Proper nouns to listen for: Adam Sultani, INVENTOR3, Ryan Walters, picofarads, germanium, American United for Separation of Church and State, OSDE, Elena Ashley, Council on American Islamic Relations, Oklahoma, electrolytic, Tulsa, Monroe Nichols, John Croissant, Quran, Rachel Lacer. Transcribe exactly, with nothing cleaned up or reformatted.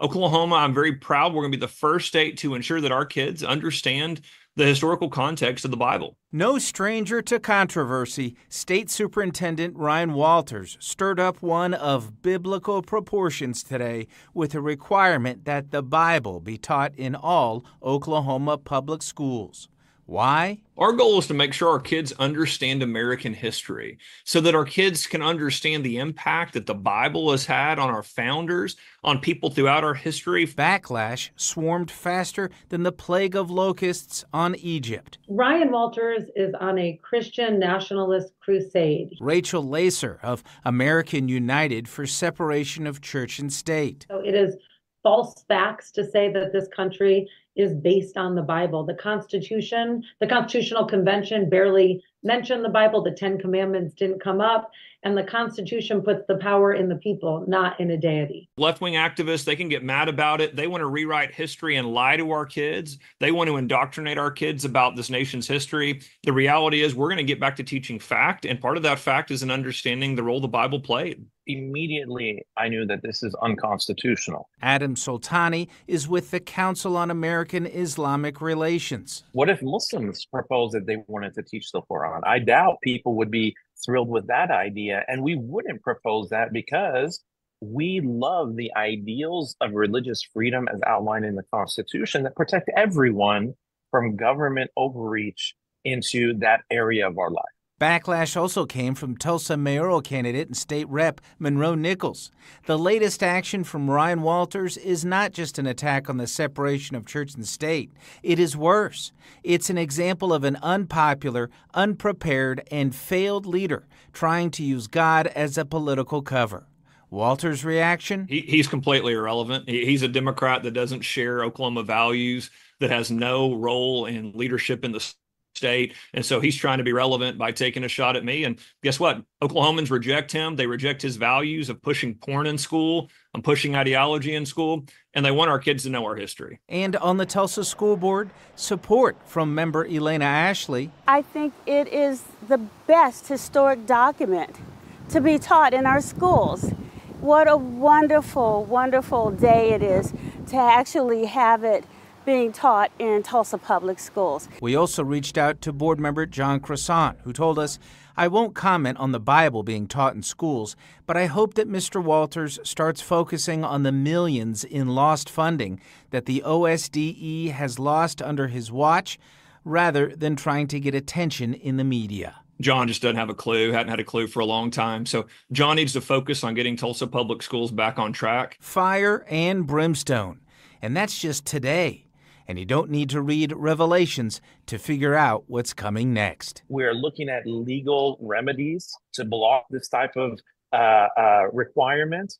Oklahoma, I'm very proud we're going to be the first state to ensure that our kids understand the historical context of the Bible. No stranger to controversy, State Superintendent Ryan Walters stirred up one of biblical proportions today with a requirement that the Bible be taught in all Oklahoma public schools. Why? Our goal is to make sure our kids understand American history so that our kids can understand the impact that the Bible has had on our founders, on people throughout our history. Backlash swarmed faster than the plague of locusts on Egypt. Ryan Walters is on a Christian nationalist crusade. Rachel Lacer of American United for Separation of Church and State. So it is false facts to say that this country is based on the Bible. The Constitution, the Constitutional Convention barely mentioned the Bible. The Ten Commandments didn't come up. And the Constitution puts the power in the people, not in a deity. Left-wing activists, they can get mad about it. They want to rewrite history and lie to our kids. They want to indoctrinate our kids about this nation's history. The reality is we're going to get back to teaching fact. And part of that fact is an understanding the role the Bible played. Immediately, I knew that this is unconstitutional. Adam Sultani is with the Council on American Islamic Relations. What if Muslims proposed that they wanted to teach the Quran? I doubt people would be thrilled with that idea, and we wouldn't propose that because we love the ideals of religious freedom as outlined in the Constitution that protect everyone from government overreach into that area of our life. Backlash also came from Tulsa mayoral candidate and state rep Monroe Nichols. The latest action from Ryan Walters is not just an attack on the separation of church and state. It is worse. It's an example of an unpopular, unprepared, and failed leader trying to use God as a political cover. Walters' reaction? He, he's completely irrelevant. He, he's a Democrat that doesn't share Oklahoma values, that has no role in leadership in the state. And so he's trying to be relevant by taking a shot at me. And guess what? Oklahomans reject him. They reject his values of pushing porn in school and pushing ideology in school. And they want our kids to know our history. And on the Tulsa School Board, support from member Elena Ashley. I think it is the best historic document to be taught in our schools. What a wonderful, wonderful day it is to actually have it being taught in Tulsa public schools. We also reached out to board member John Croissant, who told us, I won't comment on the Bible being taught in schools, but I hope that Mister Walters starts focusing on the millions in lost funding that the O S D E has lost under his watch, rather than trying to get attention in the media. John just doesn't have a clue, hadn't had a clue for a long time. So John needs to focus on getting Tulsa public schools back on track. Fire and brimstone. And that's just today. And you don't need to read Revelations to figure out what's coming next. We're looking at legal remedies to block this type of uh, uh, requirement.